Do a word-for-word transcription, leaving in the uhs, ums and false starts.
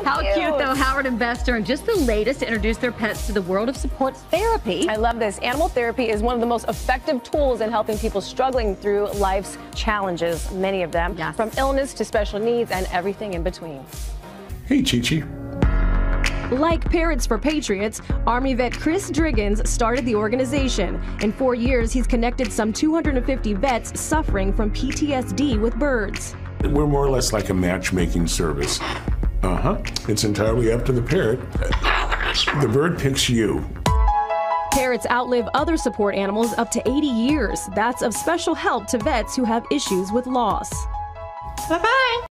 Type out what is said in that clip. So how cute. cute though, Howard and Best are just the latest to introduce their pets to the world of support therapy. I love this. Animal therapy is one of the most effective tools in helping people struggling through life's challenges, many of them, yes. from illness to special needs and everything in between. Hey, Chi Chi. Like Parrots for Patriots, Army vet Chris Driggins started the organization. In four years, he's connected some two hundred fifty vets suffering from P T S D with birds. We're more or less like a matchmaking service. Uh-huh. It's entirely up to the parrot. The bird picks you. Parrots outlive other support animals up to eighty years. That's of special help to vets who have issues with loss. Bye-bye.